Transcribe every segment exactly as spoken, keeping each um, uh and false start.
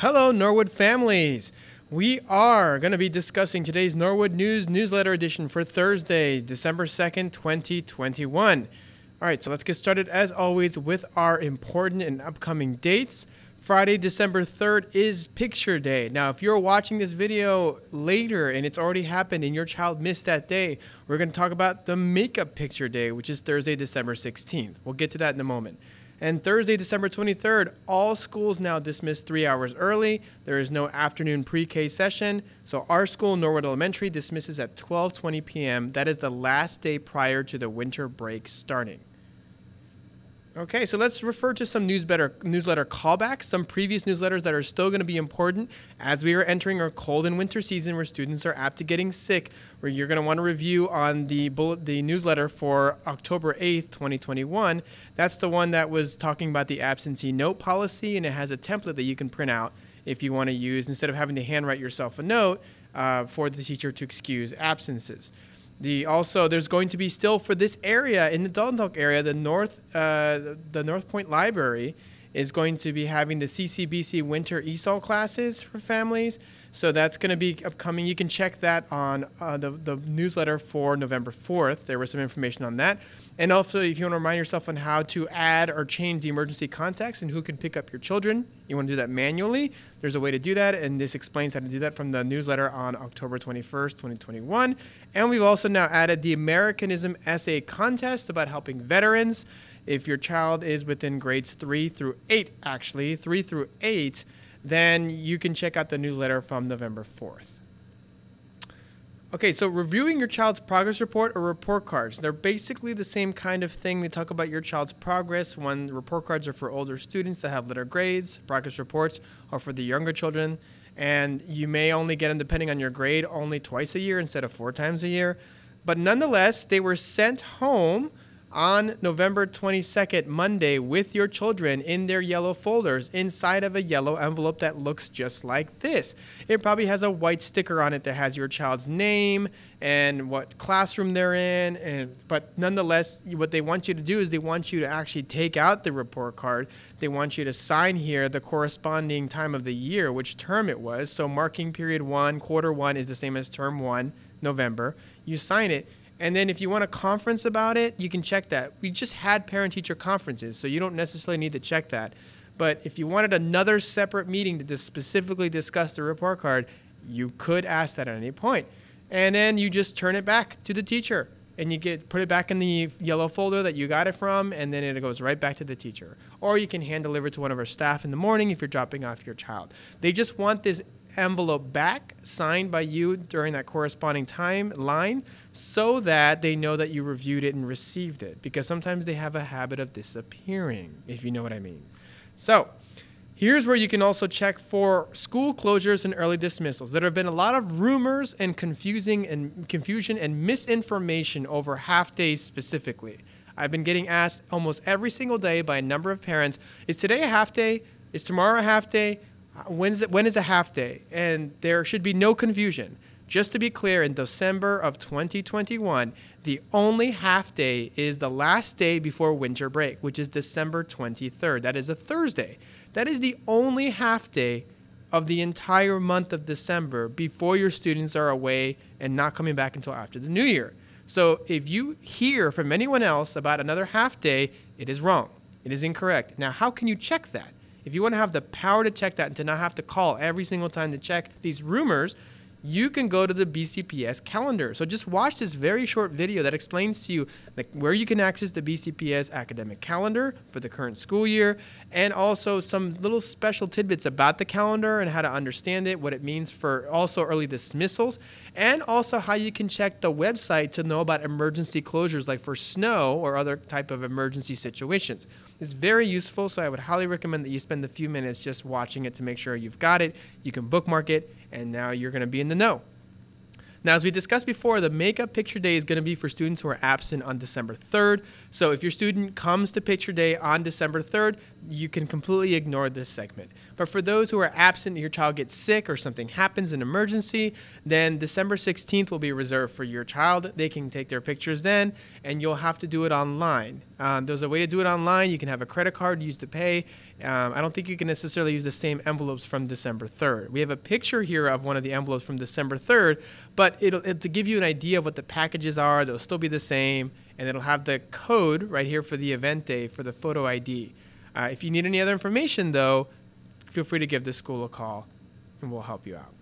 Hello, Norwood families. We are going to be discussing today's Norwood News newsletter edition for Thursday, December second, twenty twenty-one. All right, so let's get started as always with our important and upcoming dates. Friday, December third is Picture Day. Now, if you're watching this video later and it's already happened and your child missed that day, we're going to talk about the Makeup Picture Day, which is Thursday, December sixteenth. We'll get to that in a moment. And Thursday, December twenty-third, all schools now dismiss three hours early. There is no afternoon pre-K session. So our school, Norwood Elementary, dismisses at twelve twenty p m That is the last day prior to the winter break starting. Okay, so let's refer to some newsletter, newsletter callbacks, some previous newsletters that are still going to be important as we are entering our cold and winter season where students are apt to getting sick, where you're going to want to review on the bullet, the newsletter for October eighth, twenty twenty-one. That's the one that was talking about the absentee note policy, and it has a template that you can print out if you want to use instead of having to handwrite yourself a note uh, for the teacher to excuse absences. The, also, there's going to be still for this area, in the Dundalk area, the North, uh, the North Point Library is going to be having the C C B C winter E S O L classes for families. So that's going to be upcoming. You can check that on uh, the, the newsletter for November fourth. There was some information on that. And also, if you want to remind yourself on how to add or change the emergency contacts and who can pick up your children, you want to do that manually. There's a way to do that, and this explains how to do that from the newsletter on October twenty-first, twenty twenty-one. And we've also now added the Americanism essay contest about helping veterans. If your child is within grades three through eight, actually, three through eight, then you can check out the newsletter from November fourth. Okay, so reviewing your child's progress report or report cards. They're basically the same kind of thing. They talk about your child's progress. One, report cards are for older students that have litter grades. Progress reports are for the younger children. And you may only get them, depending on your grade, only twice a year instead of four times a year. But nonetheless, they were sent home on November twenty-second, Monday, with your children in their yellow folders inside of a yellow envelope that looks just like this. It probably has a white sticker on it that has your child's name and what classroom they're in. And, but nonetheless, what they want you to do is they want you to actually take out the report card. They want you to sign here the corresponding time of the year, which term it was. So marking period one, quarter one is the same as term one, November. You sign it. And then if you want a conference about it, you can check that. We just had parent-teacher conferences, so you don't necessarily need to check that. But if you wanted another separate meeting to just specifically discuss the report card, you could ask that at any point. And then you just turn it back to the teacher, and you get put it back in the yellow folder that you got it from, and then it goes right back to the teacher. Or you can hand deliver it to one of our staff in the morning if you're dropping off your child. They just want this envelope back signed by you during that corresponding timeline so that they know that you reviewed it and received it, because sometimes they have a habit of disappearing, if you know what I mean. So here's where you can also check for school closures and early dismissals. There have been a lot of rumors and confusing and confusion and misinformation over half days specifically. I've been getting asked almost every single day by a number of parents, is today a half day? Is tomorrow a half day? When's it, when is a half day? And there should be no confusion. Just to be clear, in December of twenty twenty-one, the only half day is the last day before winter break, which is December twenty-third. That is a Thursday. That is the only half day of the entire month of December before your students are away and not coming back until after the new year. So if you hear from anyone else about another half day, it is wrong. It is incorrect. Now, how can you check that? If you want to have the power to check that and to not have to call every single time to check these rumors, you can go to the B C P S calendar. So just watch this very short video that explains to you like where you can access the B C P S academic calendar for the current school year, and also some little special tidbits about the calendar and how to understand it, what it means for also early dismissals, and also how you can check the website to know about emergency closures like for snow or other type of emergency situations. It's very useful, so I would highly recommend that you spend a few minutes just watching it to make sure you've got it. You can bookmark it, and now you're going to be in the know. Now, as we discussed before, the Makeup Picture Day is going to be for students who are absent on December third. So if your student comes to Picture Day on December third, you can completely ignore this segment. But for those who are absent, your child gets sick or something happens, an emergency, then December sixteenth will be reserved for your child. They can take their pictures then, and you'll have to do it online. Um, there's a way to do it online. You can have a credit card used to pay. Um, I don't think you can necessarily use the same envelopes from December third. We have a picture here of one of the envelopes from December third, but it'll, it'll to give you an idea of what the packages are. They'll still be the same, and it'll have the code right here for the event day for the photo I D. Uh, if you need any other information, though, feel free to give the school a call, and we'll help you out.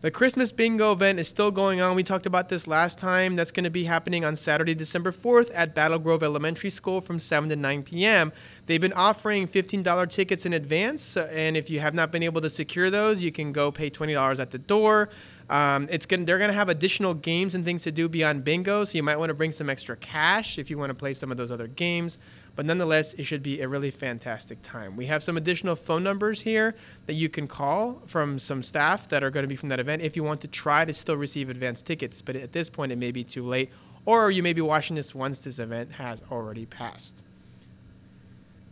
The Christmas Bingo event is still going on. We talked about this last time. That's going to be happening on Saturday, December fourth at Battle Grove Elementary School from seven to nine p m They've been offering fifteen dollar tickets in advance, and if you have not been able to secure those, you can go pay twenty dollars at the door. Um, it's gonna, they're going to have additional games and things to do beyond bingo, so you might want to bring some extra cash if you want to play some of those other games. But nonetheless, it should be a really fantastic time. We have some additional phone numbers here that you can call from some staff that are going to be from that event if you want to try to still receive advance tickets. But at this point, it may be too late, or you may be watching this once this event has already passed.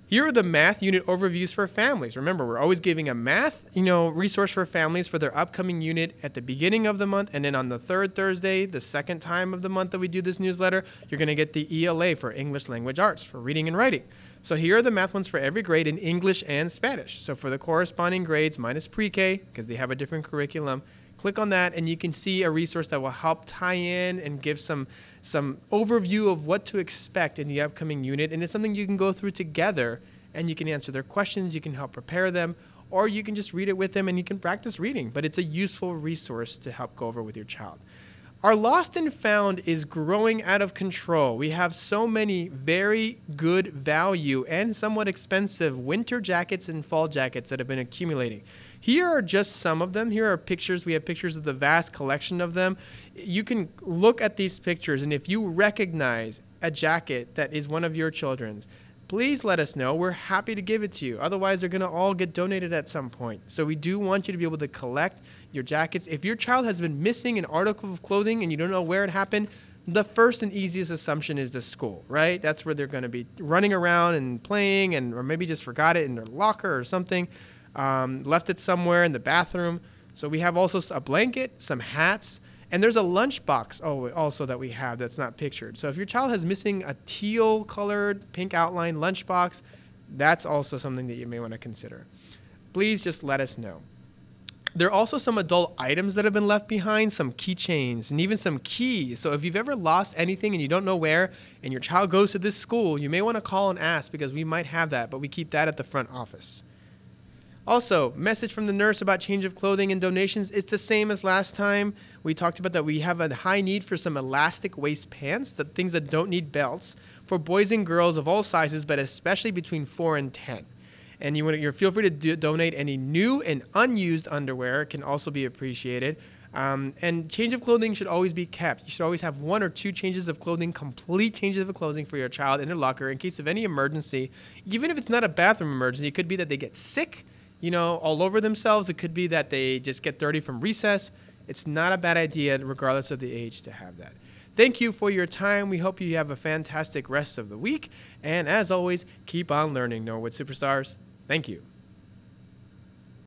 Here are the math unit overviews for families. Remember, we're always giving a math, you know, resource for families for their upcoming unit at the beginning of the month, and then on the third Thursday, the second time of the month that we do this newsletter, you're going to get the E L A for English Language Arts for reading and writing. So here are the math ones for every grade in English and Spanish. So for the corresponding grades minus pre-K, because they have a different curriculum, click on that and you can see a resource that will help tie in and give some some overview of what to expect in the upcoming unit. And it's something you can go through together, and you can answer their questions, you can help prepare them, or you can just read it with them and you can practice reading. But it's a useful resource to help go over with your child. Our lost and found is growing out of control. We have so many very good value and somewhat expensive winter jackets and fall jackets that have been accumulating. Here are just some of them. Here are pictures. We have pictures of the vast collection of them. You can look at these pictures, and if you recognize a jacket that is one of your children's, please let us know. We're happy to give it to you. Otherwise, they're going to all get donated at some point. So we do want you to be able to collect your jackets. If your child has been missing an article of clothing and you don't know where it happened, the first and easiest assumption is the school, right? That's where they're going to be running around and playing, and or maybe just forgot it in their locker or something, um, left it somewhere in the bathroom. So we have also a blanket, some hats, and there's a lunchbox oh, also that we have that's not pictured. So if your child has missing a teal-colored, pink outline lunchbox, that's also something that you may want to consider. Please just let us know. There are also some adult items that have been left behind, some keychains and even some keys. So if you've ever lost anything and you don't know where, and your child goes to this school, you may want to call and ask, because we might have that, but we keep that at the front office. Also, message from the nurse about change of clothing and donations. It's the same as last time. We talked about that we have a high need for some elastic waist pants, the things that don't need belts, for boys and girls of all sizes, but especially between four and ten. And you want to, feel free to do, donate any new and unused underwear. It can also be appreciated. Um, and change of clothing should always be kept. You should always have one or two changes of clothing, complete changes of clothing for your child in their locker in case of any emergency. Even if it's not a bathroom emergency, it could be that they get sick, you know, all over themselves. It could be that they just get dirty from recess. It's not a bad idea, regardless of the age, to have that. Thank you for your time. We hope you have a fantastic rest of the week. And as always, keep on learning, Norwood Superstars. Thank you.